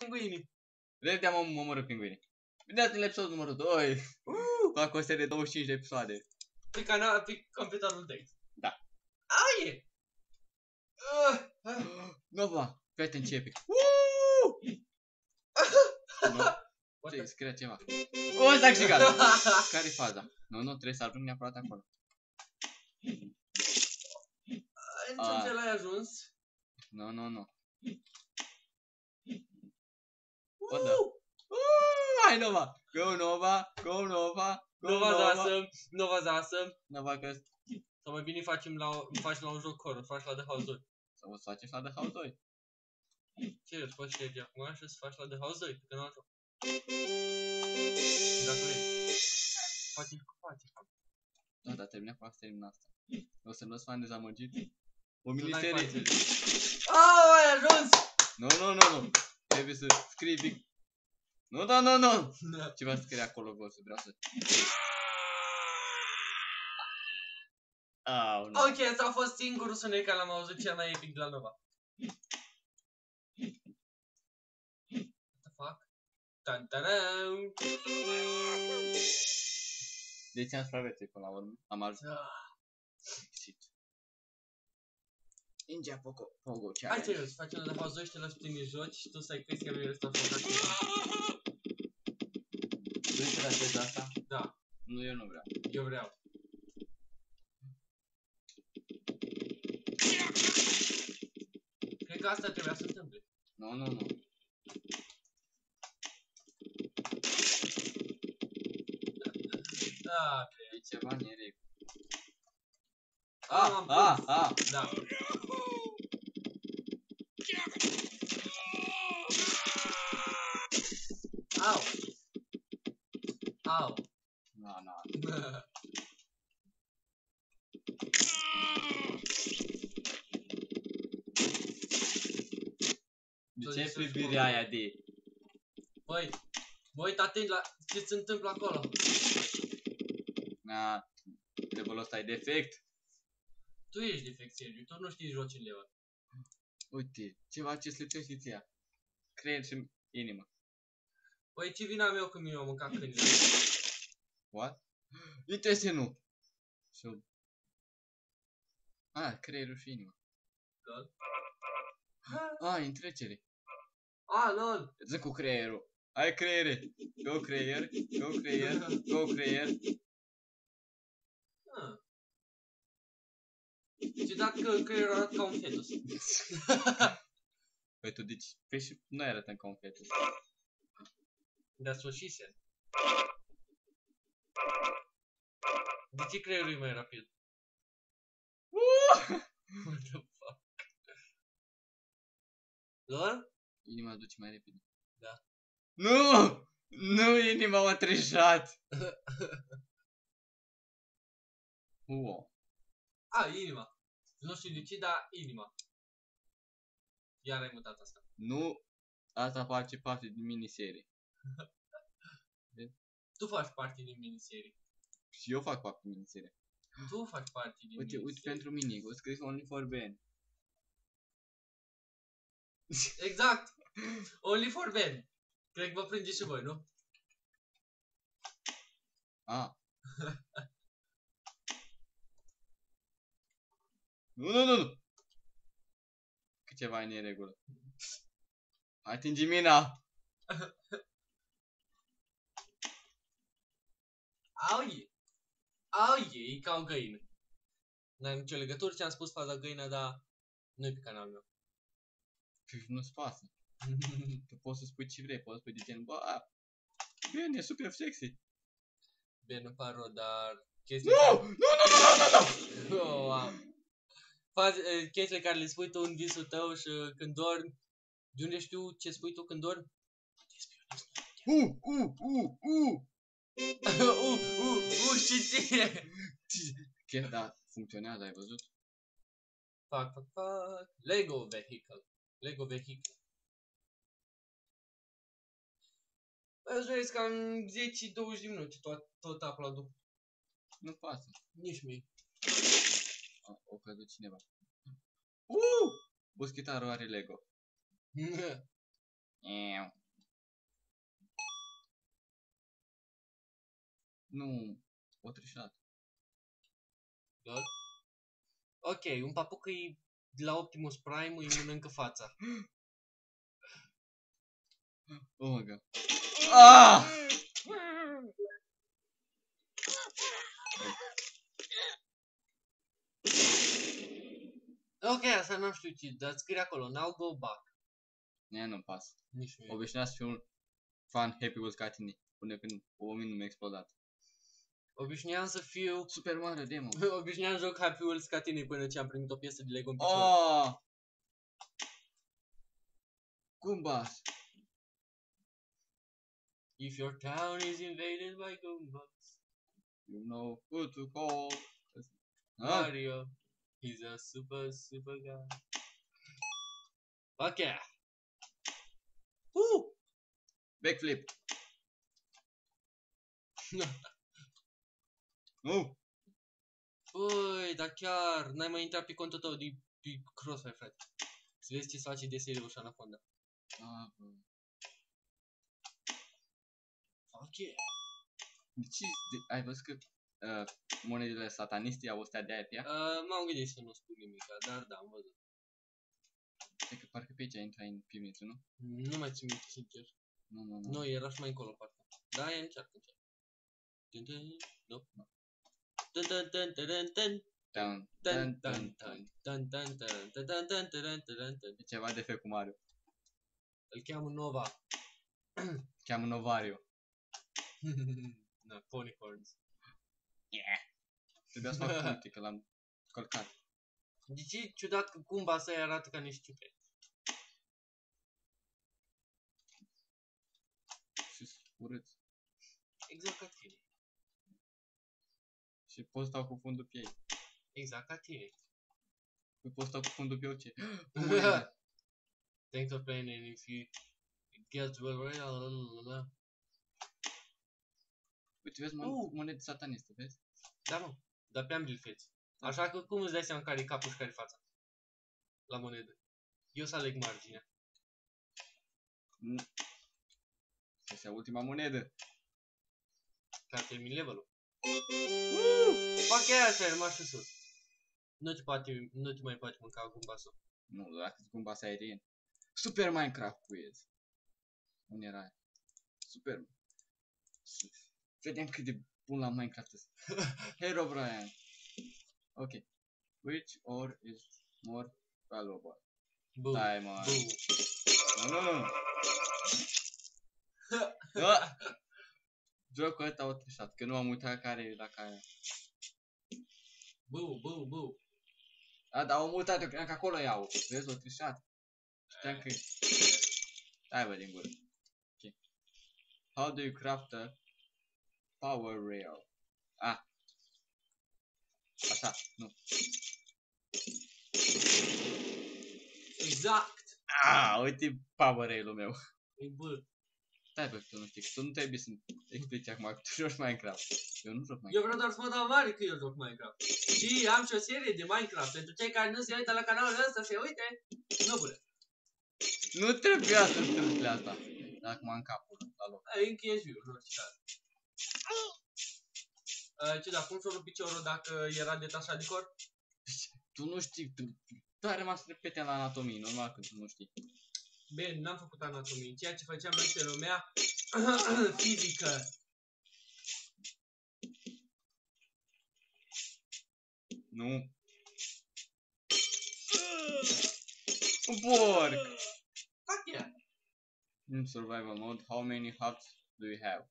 Pinguini. Drept am omorât pinguini. Bine ați în episodul numărul 2. Fac o serie de 25 de episoade. Pe canal, pe computerul tău. Da. Aie! Nova, fete începe. Ce, scrie ceva. O, s-a câștigat. Care-i faza? Nu, trebuie să ajung neapărat acolo. În ce l-ai ajuns? Nu. Hai Nova! Go Nova! Go Nova! Nova Zasam! Nova Zasam! Nova Căst! Sau mai bine facem faci la un joc horror, faci la The House 2. Sau o să faci la The House 2. Ce, îți faci Sergio acum și să faci la The House 2, pe canalul tău. Dacă vrei. Faci. Da, dar termină cu asta, termină asta. O să-mi lăs fan dezamăgit. O miniserie. Au, ai ajuns! Nu. Trebuie să scrii big. Nu. Ceva scrie acolo, vreau să no. Ok, asta a fost singurul sunet care l-am auzit cel mai epic de la Nova. What the fuck? Tan-tan-am! Deci am supraviețuit până la urmă, am ajuns. Ninja Pogo ce are? Hai serios, facem la pauză și te lăs prin joci și tu să-i crezi că mi-ai răstat focat. Vrei să ratezi asta? Da. Nu, eu nu vreau. Eu vreau. Cred că asta trebuia să întâmple. Nu. Da, e ceva neric. A, da. Au. Na. De ce privirea aia de? Băi, vă uitați atent la ce se întâmplă acolo. Na, levelul ăsta e defect. Tu ești defect, Sergio, tu nu știi jocul ăla. Uite, ceva ce slipsește ție. Creier și inima. Păi ce vina mea când mi-o mâncat câinile? What? Uite ce nu. Sub. Ah, creierul și inima. Lol. Ah, întrecere. Ah, lol. Zic cu creierul. Ai creiere. Go creier. Ți-ai dat că eu arăt ca un fetus. Păi tu dici, pe și noi arătăm ca un fetus. Dar sușise. De ce creierul e mai rapid? What the fuck? Lor? Inima duce mai repede. Da. Nu, inima m-a trișat. Wow. A, inima. Nu știu de ce, dar inima. Iar ai mutat asta. Nu, asta face parte din miniserie. Tu faci parte din miniserie. Și eu fac parte din miniserie. Tu faci parte din miniserie. Uite, pentru mine, o scris Only for Ben. Exact! Only for Ben. Cred că vă prindeți și voi, nu? A. Nu! Că ceva e în regulă. Atingi mina! Au ei, e ca o găină. N-ai nicio legătură ce am spus faza găină, dar nu-i pe canalul meu. Nu-ți pasă. Tu poți să spui ce vrei, poți să spui de gen, bă, Ben e super sexy. Ben îmi paro, dar... Nu! Chestiile care le spui tu în visul tău și când dormi. De unde știu ce spui tu când dormi? Și ție! Chiar da, funcționează, ai văzut? Fac. Lego vehicle. Bă, joiesc cam 10-20 minute tot aplaudu. Nu pasă. Nici mie. O căzut cineva. Buschitarul are Lego. Nu, o trișat. Lol. Ok, un papuc îi la Optimus Prime îi mănâncă fața. Oh my god. Ah! Ok, asta nu știu ce, dar scrie acolo, now go back. Nea nu-mi pasă. Obișnuiați să fiu un fan happy with catini până când oamenii nu mi-a explodat. Obișnuiam să fiu Superman de demo. Obișnuiam să joc Happy Wheels ca tine până ce am primit o piesă de Lego în picior. Oh! Goombas. If your town is invaded by Goombas, you know who to call. Mario, he's a super guy. Fuck yeah! Woo! Backflip. Nu! Păi, dar chiar n-ai mai intrat pe contul tău de Crossfire, frate. Să vezi ce se face de seriu și anaconda. Ok. De ce? Ai văzut că monedele sataniste au stat de aia pe ea? M-am gândit să nu spun nimic, dar da, am văzut. Cred că parcă pe aici ai intrat în pimițul, nu? Nu mai țin minte, sincer. Nu. Nu, era și mai încolo, parcă. Da, e încearcă. Nope. E ceva defect cu Mario. Îl cheamă Nova. Cheamă Novario. Da, Ponycorns. Yeah. Trebuia să fac multe, că l-am călcat. De ce e ciudat că cumva să-i arată ca niște ciupete? Și-s urâți. Exact ca tine. Și pot stau cu fundul pe ei. Exact ca tine. Nu pot stau cu fundul pe orice. Thanks for playing and if you get well right, uite, vezi, monede sataniste, vezi? Da, mă, dar pe ambii feți. Așa că cum îți dai seama care-i capul și care-i fața? La monedă. Eu să aleg marginea. Asta e ultima monedă. Ca termin levelul. Fac aia așa, ai rămas și sus. Nu te mai poate mânca gumbasul. Nu, dacă-ți gumbasa aerien. Super Minecraft quiz. Unde era aia? Superman. Vedeam cât de bun la Minecraft ăsta. Hero Brian. Ok. Which ore is more valuable? Boom. Time on. Nu. Jocul ăsta o trișat, că nu am uitat care e la care. Bu. A, dar am uitat, eu cream că acolo iau. Vezi, o trișat. Știam că... Hai bă, din gură. Ok. How do you craft a power rail? Ah. Așa, nu. Exact! Ah, uite power rail-ul meu. E bun. Stai pe, tu nu știi, tu nu trebuie să explici acum că tu joci Minecraft. Eu nu joc Minecraft. Eu vreau doar să mă dau mare că eu joc Minecraft. Și am și o serie de Minecraft. Pentru cei care nu se uită la canalul ăsta, se uite. Nu bune. Nu trebuia să întâmple asta. Dar acum în capul la loc. Ai încheiat eu, nu știu ce. Ce, dar cum s-o rup piciorul dacă era detașat de corp? Tu nu știi, tu ai rămas repete la anatomie, normal că tu nu știi. Ben, n-am făcut anatomie, ceea ce făceam noi pe lumea fizică. Nu. Un porc! Fuck yeah! In survival mode, how many hearts do you have?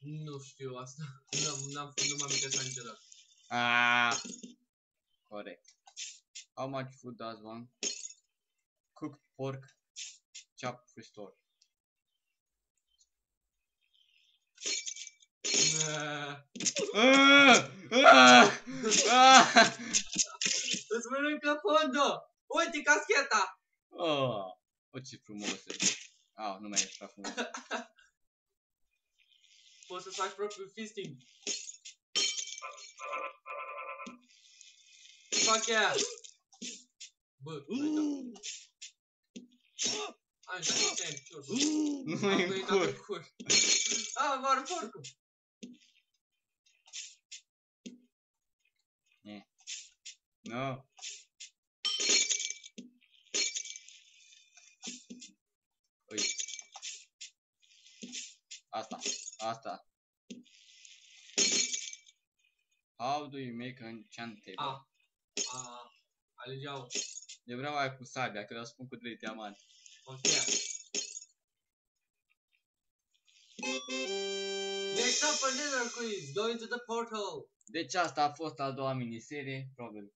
Nu știu asta. Nu m-am uitat niciodată. Ah. Corect. How much food does one cooked pork? Ceap restore. Îți mănâncă fondul! Uite cascheta! O, ce frumos e. Au, nu mai e prea frumos. Poți să-ți faci propriul fisting. Fuck yeah! Bă, Așa, stai, ciorba. Nu e în cur. A, mă arăt porcul. Nu. Uite. Asta, asta. How do you make an enchant table? Alegeau. Eu vreau aia cu sabia, că le-o spun cu 3 diamante. Ok. Next up another quiz, go into the portal. Deci asta a fost a doua miniserie, probabil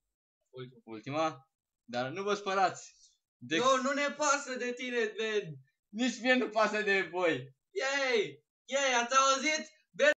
ultima. Dar nu vă spărați de... Nu ne pasă de tine, Ben. Nici mie nu pasă de voi. Yay! Yay, ați auzit?